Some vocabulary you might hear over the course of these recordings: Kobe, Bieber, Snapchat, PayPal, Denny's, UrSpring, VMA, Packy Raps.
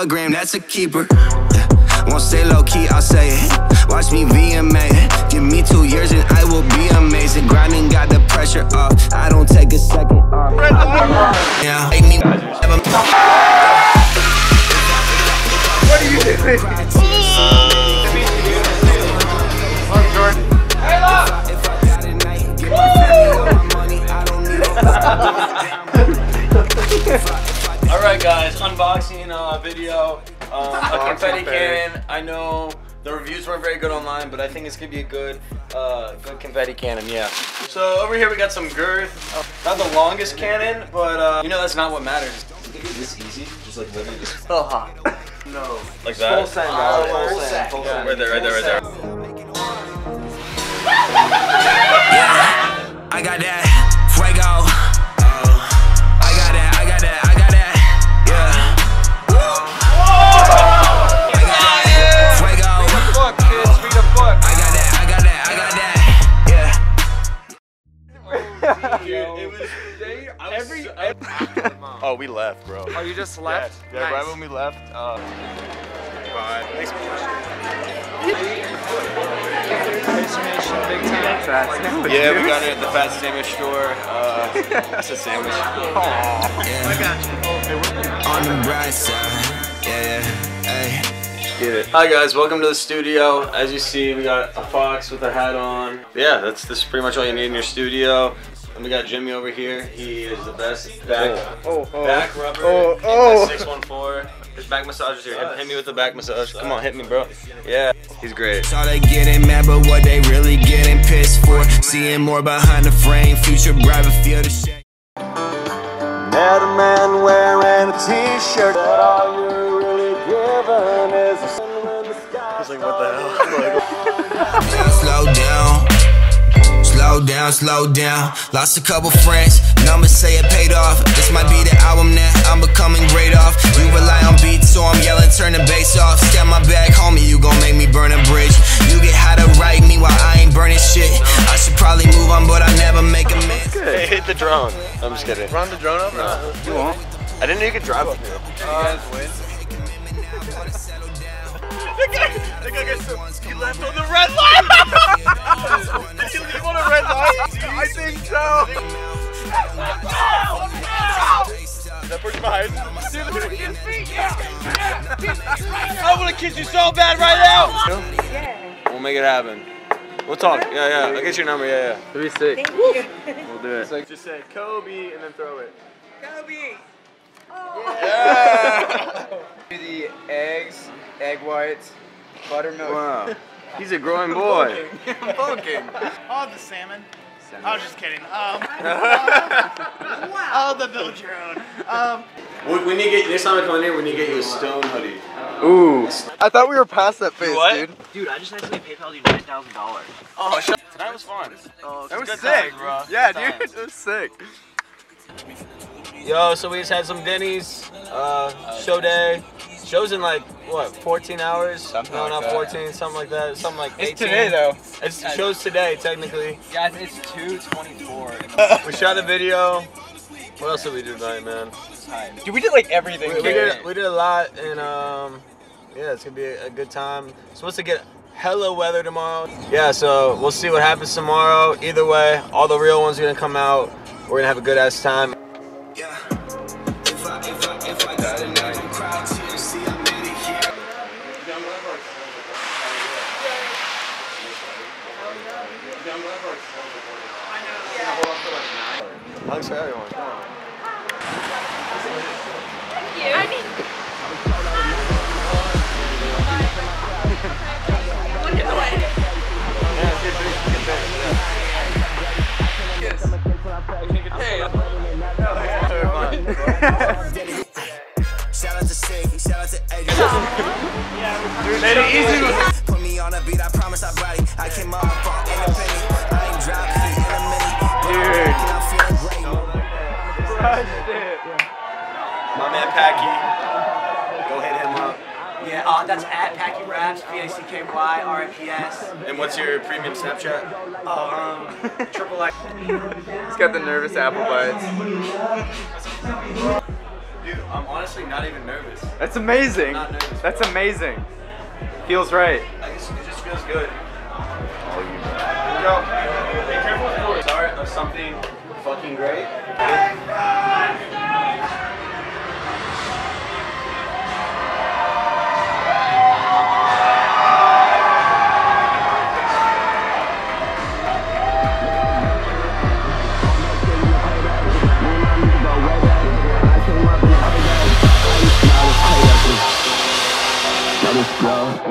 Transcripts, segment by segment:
a gram, that's a keeper. Won't stay low-key, I'll say it. Watch me VMA. Give me 2 years and I will be amazing. Grinding got the pressure up, I don't take a second off. Yeah. What do you do? Hey, look! Alright guys, unboxing video. A confetti cannon. I know the reviews weren't very good online, but I think it's gonna be a good, good confetti cannon. Yeah. So over here we got some girth. Not the longest cannon, but you know that's not what matters. Think it's this easy? Just like literally just. Oh hot. No. Like that. Full send. Full send. Full send. Right there. Right there. Right there. Yeah, I got that. Fuego. Oh, we left, bro. Oh, you just left? Yeah, nice. Right when we left. Bye. Thanks for watching. Yeah, we got it at the Fat Sandwich store. It's a sandwich. Aww. Yeah. I got you. On the bright side. Yeah, hey. Get it. Hi, guys. Welcome to the studio. As you see, we got a fox with a hat on. Yeah, that's pretty much all you need in your studio. And we got Jimmy over here. He is the best back rubber in the 614. His back massage is here. Hit me with the back massage. Come on, hit me, bro. Yeah, he's great. So they getting mad, but what they really getting pissed for? Seeing more behind the frame, future bride, feel the shake. Met a man wearing a t-shirt. But all you're really giving is a sun in the sky. He's like, what the hell? Slow down. Slow down, slow down. Lost a couple friends, numbers say it paid off. This might be the album that I'm becoming great off. You rely on beats, so I'm yelling, turn the bass off. Step my back, homie, you gon' make me burn a bridge. You get how to write me while I ain't burning shit. I should probably move on, but I never make a miss. Hey, hit the drone. I'm just kidding. Run the drone up? No. You won't. I didn't know you could drive up here. The guy gets so, he left on the red line! Did you leave on a red line? I think so! No! Is that person behind? I wanna kiss you so bad right now! Yeah. We'll make it happen. We'll talk. Yeah, yeah. I'll get your number. Yeah, yeah. 36. We'll do it. So just say Kobe and then throw it. Kobe! Oh. Yeah! Do the eggs. Egg whites, buttermilk. Wow, he's a growing boy. Bulking. All the salmon. I was just kidding. All the build your own. We need to get next time I come in here. We need to get you a Stone hoodie. Ooh, I thought we were past that phase, dude. Dude, I just actually PayPal you $9,000. Oh, that was fun. Oh, that was sick, bro. Yeah, dude, that was sick. Yo, so we just had some Denny's show day. Show's in like what, 14 hours? Something no, like not 14, that. Something like that. Something like 18. It's today though. It's show's today technically. Yeah, I think it's 2:24. We shot a video. What else did we do tonight, man? Dude, we did like everything. We did a lot, and yeah, it's gonna be a good time. Supposed to get hella weather tomorrow. Yeah, so we'll see what happens tomorrow. Either way, all the real ones are gonna come out. We're gonna have a good ass time. Yeah. If I got a night and cry tears, see I made it here. Thanks for everyone. Thank you. I mean, put me on a beat, I promise I brought it. I came up in a penny. I ain't dropped it in a minute. Dude, I'm feeling great. Crushed it. My man Packy. Go hit him up. Yeah, that's at Packy Raps, P-A-C-K-Y-R-A-P-S. And what's your premium Snapchat? Triple X. He's got the nervous apple bites. Dude, I'm honestly not even nervous. That's amazing. I'm not nervous. That's amazing. Feels right. I guess it just feels good. Oh, you know. Be careful with the start of something fucking great.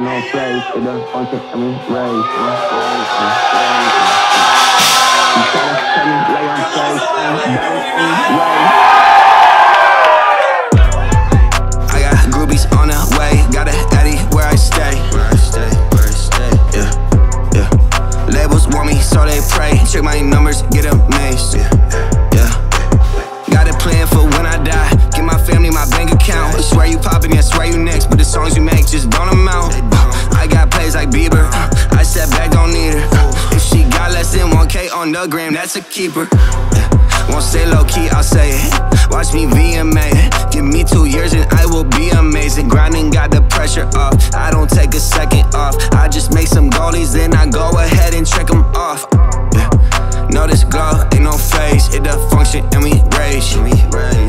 No face, it doesn't function any way. You gotta tell me lay on face I got groupies on the way, got an Addy where I stay. Yeah, yeah. Labels want me, so they pray. Check my numbers, get amazed. Yeah. Got a plan for when I die. Get my family, my bank account. I swear you poppin', I swear you next. But the songs you make just don't amount. Like Bieber, I step back, don't need her. If she got less than 1K on the gram, that's a keeper. Won't stay low key, I'll say it. Watch me VMA. Give me 2 years and I will be amazing. Grinding got the pressure up. I don't take a second off. I just make some goalies, then I go ahead and check them off. Notice glow, ain't no phase. It does function and we rage.